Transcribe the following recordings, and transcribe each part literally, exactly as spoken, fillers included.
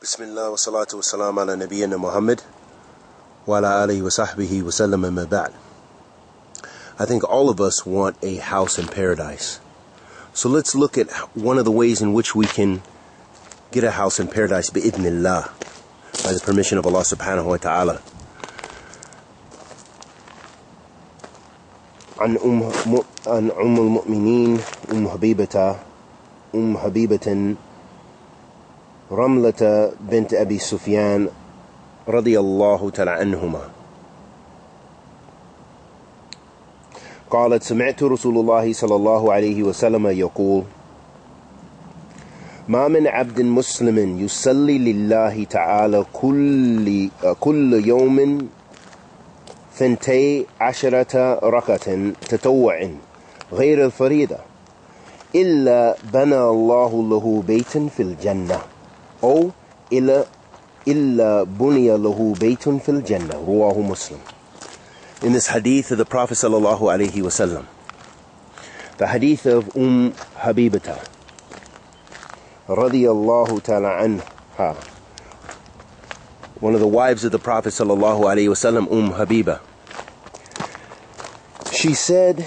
Bismillah wa salatu wa salam ala nabiyyina Muhammad wa ala alihi wa sahbihi wa sallam amma ba'd. I think all of us want a house in paradise. So let's look at one of the ways in which we can get a house in paradise bi'idhnillah, by the permission of Allah subhanahu wa ta'ala. عن أم المؤمنين أم حبيبة أم حبيبة رملة بنت أبي سفيان رضي الله تعالى عنهما قالت سمعت رسول الله صلى الله عليه وسلم يقول ما من عبد مسلم يصلي لله تعالى كل كل يوم ثنتي عشرة ركعة تطوع غير الفريضة إلا بنى الله له بيتا في الجنة أو إلا إلا بني له بيت في الجنة رواه مسلم. In this hadith of the Prophet sallallahu alaihi wasallam, the hadith of Umm Habibata radiyallahu ta'ala anha, one of the wives of the Prophet sallallahu alaihi wasallam, Umm Habiba, she said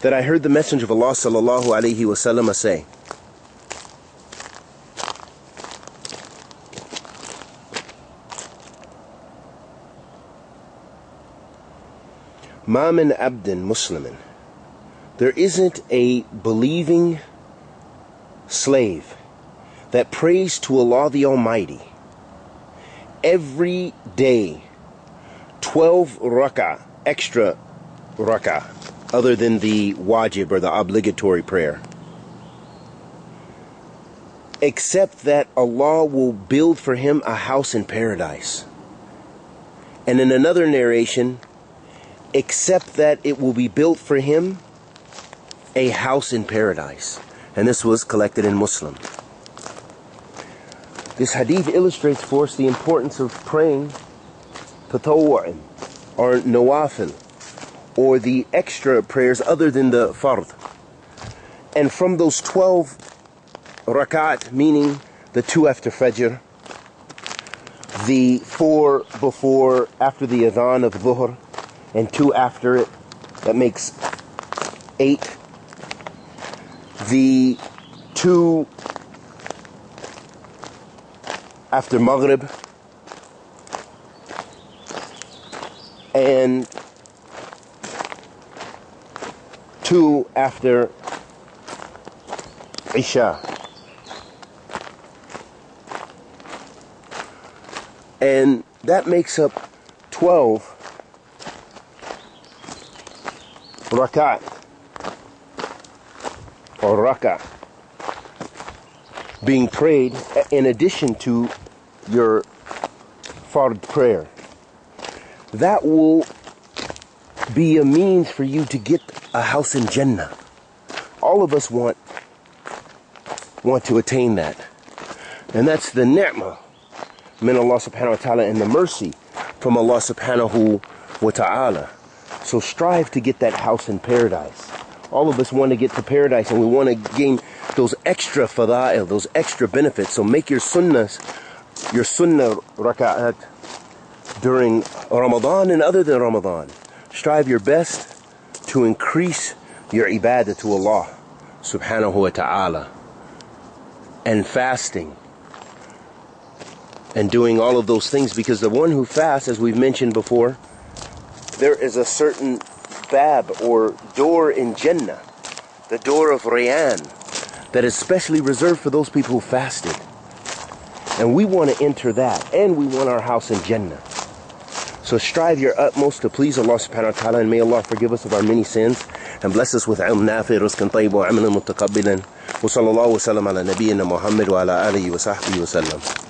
that I heard the Messenger of Allah sallallahu alaihi wasallam say, Ma min abdin muslimin, there isn't a believing slave that prays to Allah the Almighty every day twelve rak'ah, extra rak'ah, other than the wajib or the obligatory prayer, except that Allah will build for him a house in paradise. And in another narration, except that it will be built for him a house in paradise. And this was collected in Muslim. This hadith illustrates for us the importance of praying tatawwu'an, or nawafil, or the extra prayers other than the fard. And from those twelve rakat, meaning the two after Fajr, the four before, after the Adhan of Dhuhr, and two after it, that makes eight. The two after Maghrib, and two after Isha, and that makes up twelve rakat, or raka, being prayed in addition to your fard prayer. That will be a means for you to get a house in Jannah. All of us want want to attain that, and that's the ni'mah min Allah subhanahu wa ta'ala, and the mercy from Allah subhanahu wa ta'ala. So strive to get that house in paradise. All of us want to get to paradise, and we want to gain those extra fada'il, those extra benefits. So make your sunnahs, your sunnah raka'at during Ramadan and other than Ramadan. Strive your best to increase your ibadah to Allah subhanahu wa ta'ala, and fasting and doing all of those things, because the one who fasts, as we've mentioned before, there is a certain bab or door in Jannah, the door of Rayyan, that is specially reserved for those people who fasted. And we want to enter that, and we want our house in Jannah. So strive your utmost to please Allah subhanahu wa ta'ala, and may Allah forgive us of our many sins and bless us with ilm nafi, rizqan tayyib wa amalan mutaqabbilan. Wa sallallahu wa sallam ala nabiyyina Muhammad wa ala alihi wa sahbihi wa sallam.